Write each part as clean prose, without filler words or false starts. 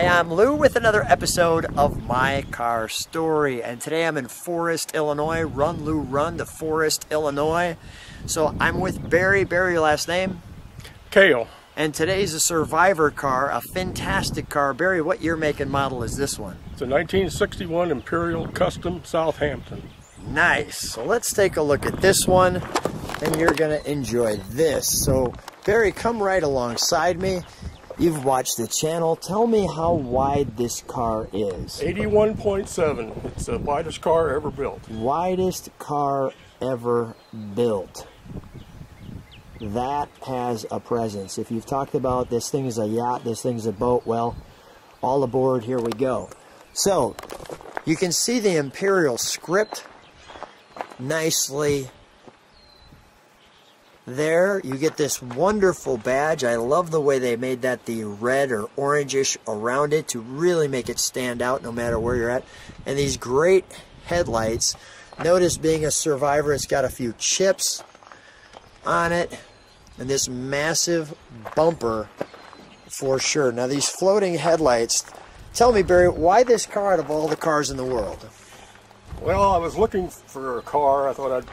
I am Lou with another episode of My Car Story, and today I'm in Forest, Illinois. Run, Lou, run to Forest, Illinois. So I'm with Barry. Barry, your last name? Koehl. And today's a Survivor car, a fantastic car. Barry, what year, make, and model is this one? It's a 1961 Imperial Custom Southampton. Nice. So let's take a look at this one, and you're going to enjoy this. So Barry, come right alongside me. You've watched the channel. Tell me how wide this car is. 81.7. It's the widest car ever built. Widest car ever built. That has a presence. If you've talked about this thing is a yacht, this thing's a boat, well, all aboard, here we go. So, you can see the Imperial script nicely there. You get this wonderful badge. I love the way they made that the red or orangish around it to really make it stand out no matter where you're at. And these great headlights. Notice, being a Survivor, it's got a few chips on it, and this massive bumper for sure. Now these floating headlights, tell me, Barry, why this car out of all the cars in the world? Well, I was looking for a car. I thought I'd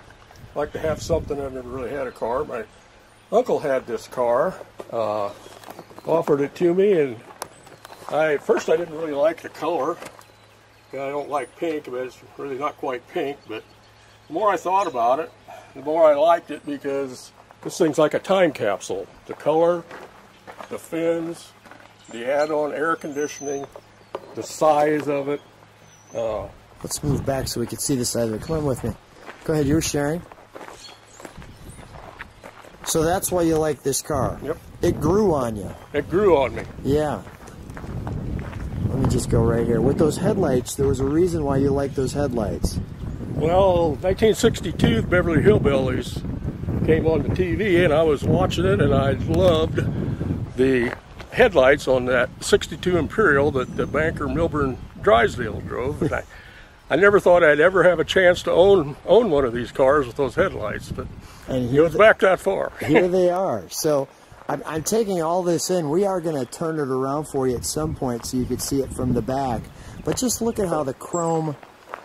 like to have something. I've never really had a car. My uncle had this car, offered it to me, and at first I didn't really like the color. I don't like pink, but it's really not quite pink. But the more I thought about it, the more I liked it, because this thing's like a time capsule. The color, the fins, the add-on air conditioning, the size of it. Let's move back so we can see the size of it. Come on with me. Go ahead, you were sharing. So that's why you like this car. Yep. It grew on you. It grew on me. Yeah. Let me just go right here. With those headlights, there was a reason why you liked those headlights. Well, 1962, Beverly Hillbillies came on the TV, and I was watching it, and I loved the headlights on that 62 Imperial that the banker Milburn Drysdale drove. And I never thought I'd ever have a chance to own one of these cars with those headlights, but and it was back that far. Here they are. So I'm taking all this in. We are going to turn it around for you at some point so you can see it from the back. But just look at how the chrome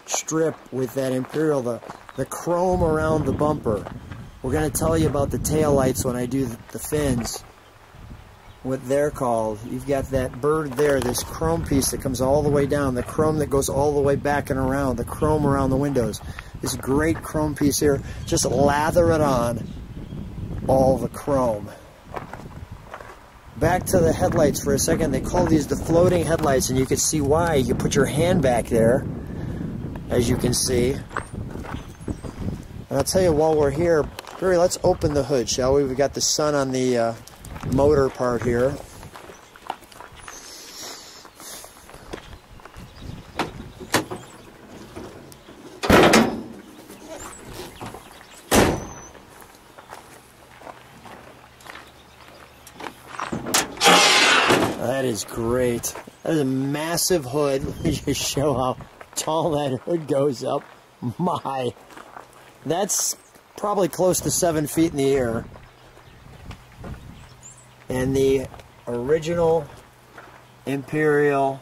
strip with that Imperial, the chrome around the bumper. We're going to tell you about the tail lights when I do the fins, what they're called. You've got that bird there, this chrome piece that comes all the way down, the chrome that goes all the way back and around, the chrome around the windows. This great chrome piece here, just lather it on, all the chrome. Back to the headlights for a second. They call these the floating headlights, and you can see why. You put your hand back there, as you can see. And I'll tell you, while we're here, Barry, let's open the hood, shall we? We've got the sun on the motor part here. That is great. That is a massive hood. Let me just show how tall that hood goes up. My, that's probably close to 7 feet in the air. And the original Imperial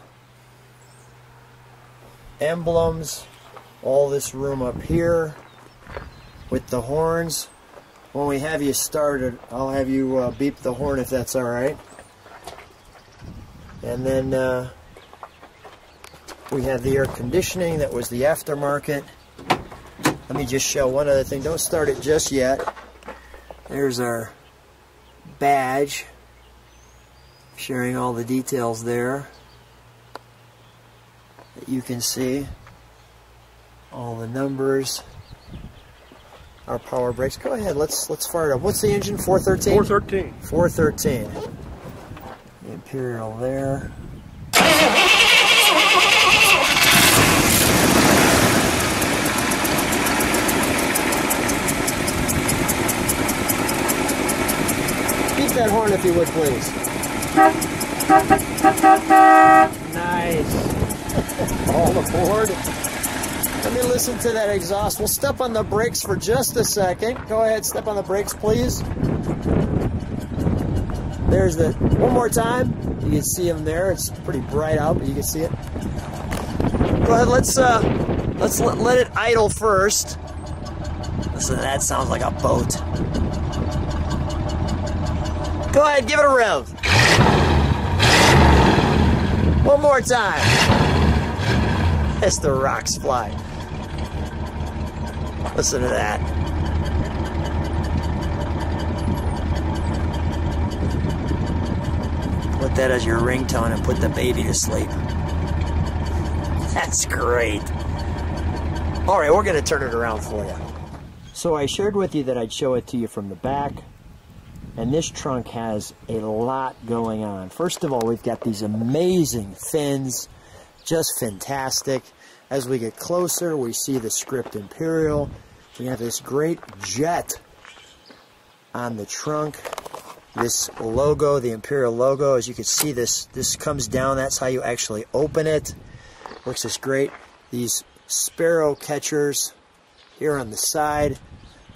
emblems, all this room up here with the horns. When we have you started, I'll have you beep the horn if that's all right. And then we have the air conditioning. That was the aftermarket. Let me just show one other thing. Don't start it just yet. There's our badge, sharing all the details there that you can see. All the numbers. Our power brakes. Go ahead. Let's fire it up. What's the engine? 413. 413. 413. The Imperial there. That horn, if you would, please. Nice. All aboard. Let me listen to that exhaust. We'll step on the brakes for just a second. Go ahead, step on the brakes, please. There's the, one more time. You can see them there. It's pretty bright out, but you can see it. Go ahead, let's let it idle first. Listen, that sounds like a boat. Go ahead, give it a rev. One more time. As the rocks fly. Listen to that. Put that as your ringtone and put the baby to sleep. That's great. All right, we're gonna turn it around for you. So I shared with you that I'd show it to you from the back. And this trunk has a lot going on. First of all, we've got these amazing fins, just fantastic. As we get closer, we see the script Imperial. We have this great jet on the trunk. This logo, the Imperial logo, as you can see, this comes down. That's how you actually open it. Works just great. These sparrow catchers here on the side.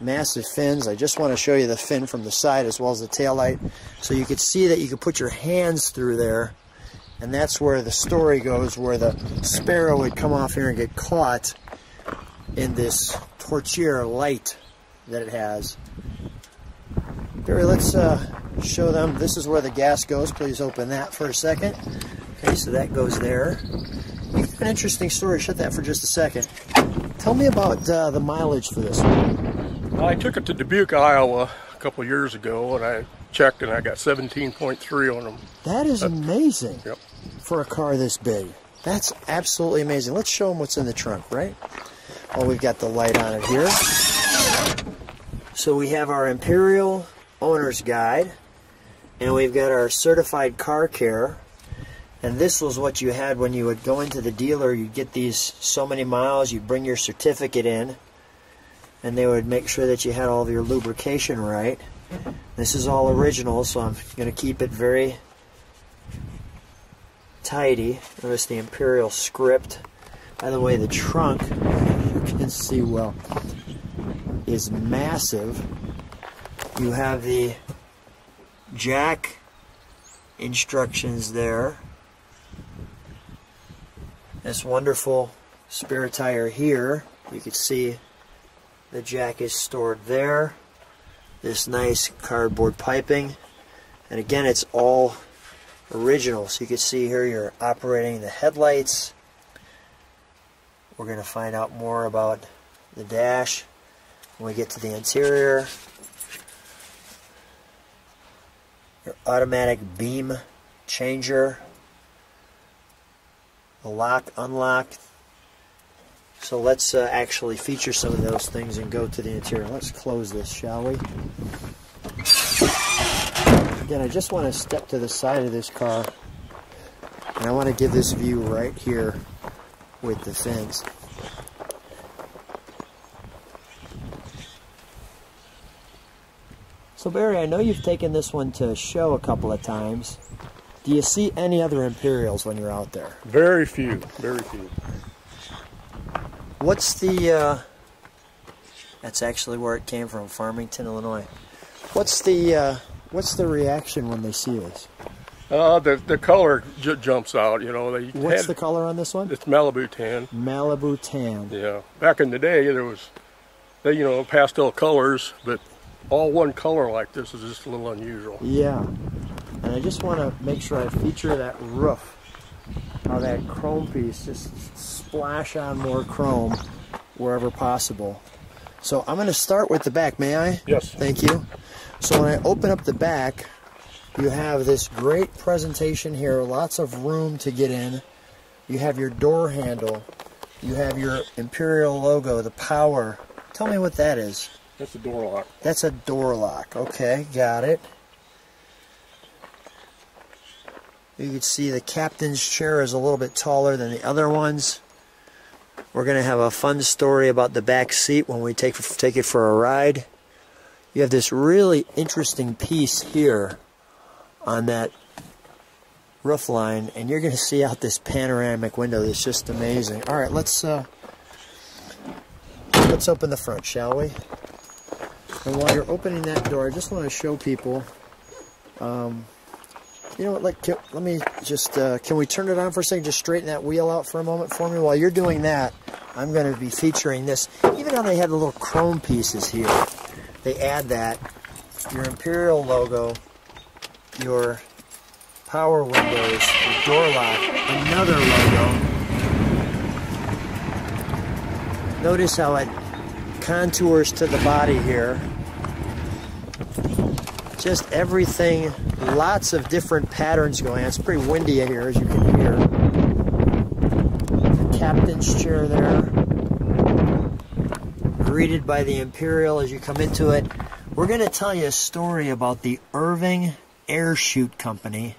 Massive fins. I just want to show you the fin from the side as well as the taillight. So you could see that you could put your hands through there, and that's where the story goes, where the sparrow would come off here and get caught in this tortilla light that it has. Barry, let's show them. This is where the gas goes. Please open that for a second. Okay, so that goes there. You've got an interesting story. Shut that for just a second. Tell me about the mileage for this one. I took it to Dubuque, Iowa a couple of years ago, and I checked and I got 17.3 on them. That is amazing. Yep. For a car this big. That's absolutely amazing. Let's show them what's in the trunk, right? Well, we've got the light on it here. So we have our Imperial Owner's Guide, and we've got our Certified Car Care. And this was what you had when you would go into the dealer. You'd get these so many miles, you'd bring your certificate in, and they would make sure that you had all of your lubrication right. This is all original, so I'm going to keep it very tidy. Notice the Imperial script. By the way, the trunk, you can see well, is massive. You have the jack instructions there. This wonderful spare tire here, you can see the jack is stored there. This nice cardboard piping. And again, it's all original. So you can see here you're operating the headlights. We're going to find out more about the dash when we get to the interior. Your automatic beam changer. The lock, unlock. So let's actually feature some of those things and go to the interior. Let's close this, shall we? Again, I just want to step to the side of this car, and I want to give this view right here with the fins. So Barry, I know you've taken this one to show a couple of times. Do you see any other Imperials when you're out there? Very few, very few. What's the, that's actually where it came from, Farmington, Illinois. What's the reaction when they see this? The color jumps out, you know. What's the color on this one? It's Malibu Tan. Malibu Tan. Yeah. Back in the day, there was, you know, pastel colors, but all one color like this is just a little unusual. Yeah. And I just want to make sure I feature that roof. How that chrome piece, just splash on more chrome wherever possible. So I'm going to start with the back, may I? Yes. Thank you. So when I open up the back, you have this great presentation here, lots of room to get in. You have your door handle. You have your Imperial logo, the power. Tell me what that is. That's a door lock. That's a door lock. Okay, got it. You can see the captain's chair is a little bit taller than the other ones. We're going to have a fun story about the back seat when we take it for a ride. You have this really interesting piece here on that roof line, and you're going to see out this panoramic window that's just amazing. All right, let's open the front, shall we? And while you're opening that door, I just want to show people You know what, let me just, can we turn it on for a second? Just straighten that wheel out for a moment for me. While you're doing that, I'm going to be featuring this. Even though they had the little chrome pieces here, they add that. Your Imperial logo, your power windows, your door lock, another logo. Notice how it contours to the body here. Just everything, lots of different patterns going on. It's pretty windy in here, as you can hear. The captain's chair there, greeted by the Imperial as you come into it. We're going to tell you a story about the Irvin Air Chute Company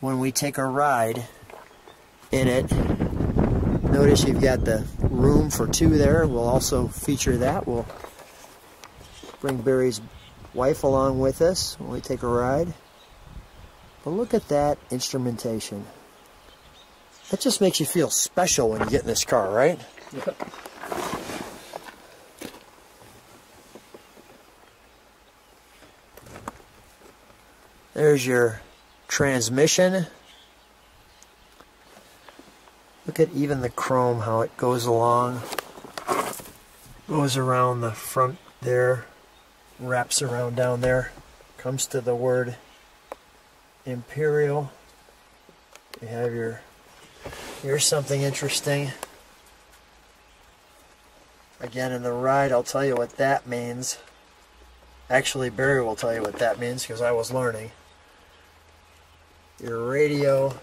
when we take a ride in it. Notice you've got the room for two there. We'll also feature that. We'll bring Barry's wife along with us when we take a ride. But look at that instrumentation. That just makes you feel special when you get in this car, right? Yeah. There's your transmission. Look at even the chrome, how it goes along. Goes around the front there. Wraps around down there, comes to the word Imperial. You have your, here's something interesting. Again, in the ride, I'll tell you what that means. Actually, Barry will tell you what that means because I was learning. Your radio.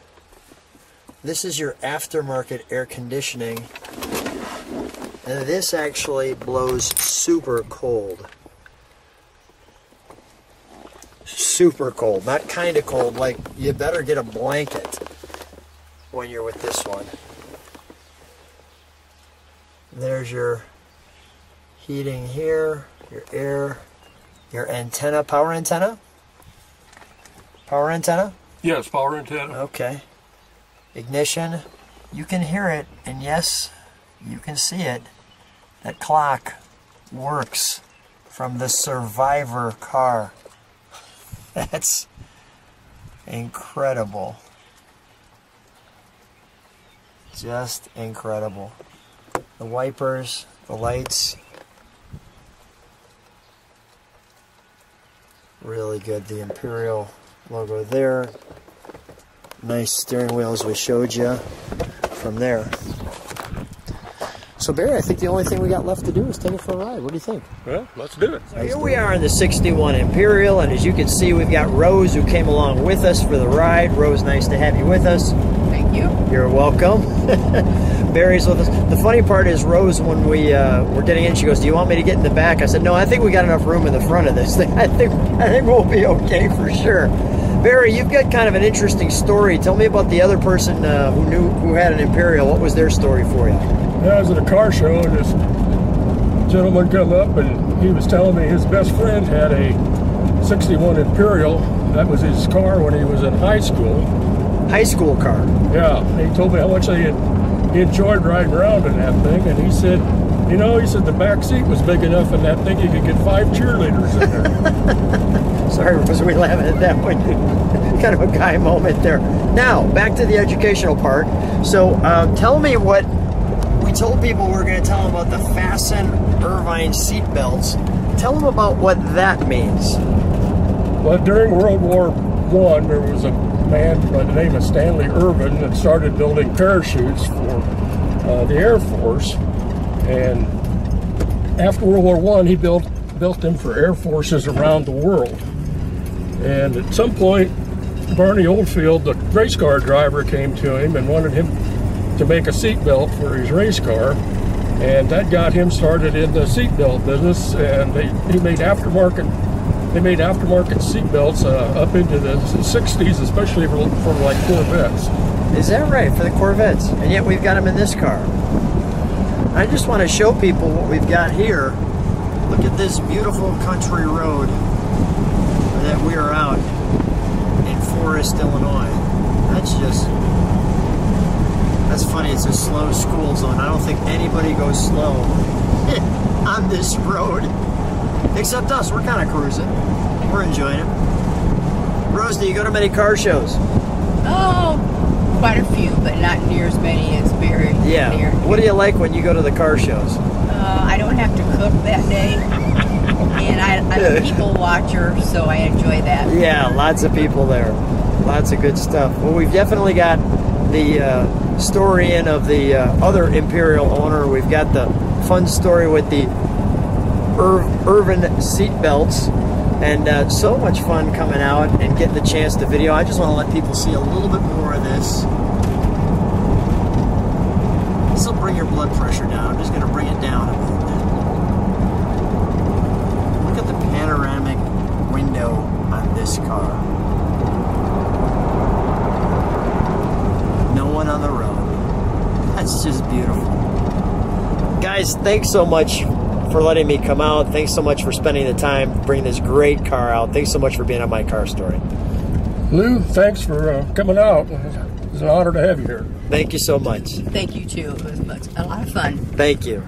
This is your aftermarket air conditioning. And this actually blows super cold. Super cold, not kind of cold, like you better get a blanket when you're with this one. There's your heating here, your air, your antenna, power antenna? Power antenna? Yes, power antenna. Okay. Ignition, you can hear it, and yes, you can see it. That clock works from the Survivor car. That's incredible. Just incredible. The wipers, the lights. Really good. The Imperial logo there. Nice steering wheel as we showed you from there. So Barry, I think the only thing we got left to do is take it for a ride. What do you think? Well, let's do it. So here we are in the 61 Imperial, and as you can see, we've got Rose who came along with us for the ride. Rose, nice to have you with us. Thank you. You're welcome. Barry's with us. The funny part is, Rose, when we were getting in, she goes, "Do you want me to get in the back?" I said, "No, I think we got enough room in the front of this thing. I think we'll be okay for sure." Barry, you've got kind of an interesting story. Tell me about the other person who had an Imperial. What was their story for you? I was at a car show, and this gentleman come up, and he was telling me his best friend had a 61 Imperial. That was his car when he was in high school. High school car? Yeah. He told me how much he enjoyed riding around in that thing, and he said, you know, he said the back seat was big enough in that thing you could get 5 cheerleaders in there. Sorry, was we laughing at that one? Kind of a guy moment there. Now, back to the educational part. So, tell me what... We told people we were going to tell them about the Fasten Irvin seat belts. Tell them about what that means. Well, during World War I, there was a man by the name of Stanley Irvin that started building parachutes for the Air Force. And after World War I, he built them for Air Forces around the world. And at some point, Barney Oldfield, the race car driver, came to him and wanted him to make a seat belt for his race car, and that got him started in the seat belt business. And they made aftermarket seat belts up into the 60s, especially for like Corvettes. Is that right? For the Corvettes, and yet we've got them in this car. I just want to show people what we've got here. Look at this beautiful country road that we are out in Forest, Illinois. That's just. That's funny, it's a slow school zone. I don't think anybody goes slow on this road. Except us, we're kind of cruising. We're enjoying it. Rose, do you go to many car shows? Oh, quite a few, but not near as many as Barry. Yeah. Near. What do you like when you go to the car shows? I don't have to cook that day, and I'm a people watcher, so I enjoy that. Yeah, lots of people there. Lots of good stuff. Well, we've definitely got the story in of the other Imperial owner. We've got the fun story with the Irvin seatbelts, and so much fun coming out and getting the chance to video. I just want to let people see a little bit more of this. This will bring your blood pressure down. I'm just going to bring it down a little bit. Look at the panoramic window on this car. No one on the road. That's just beautiful. Guys, thanks so much for letting me come out. Thanks so much for spending the time bringing this great car out. Thanks so much for being on My Car Story. Lou, thanks for coming out. It's an honor to have you here. Thank you so much. Thank you, too. It was a lot of fun. Thank you.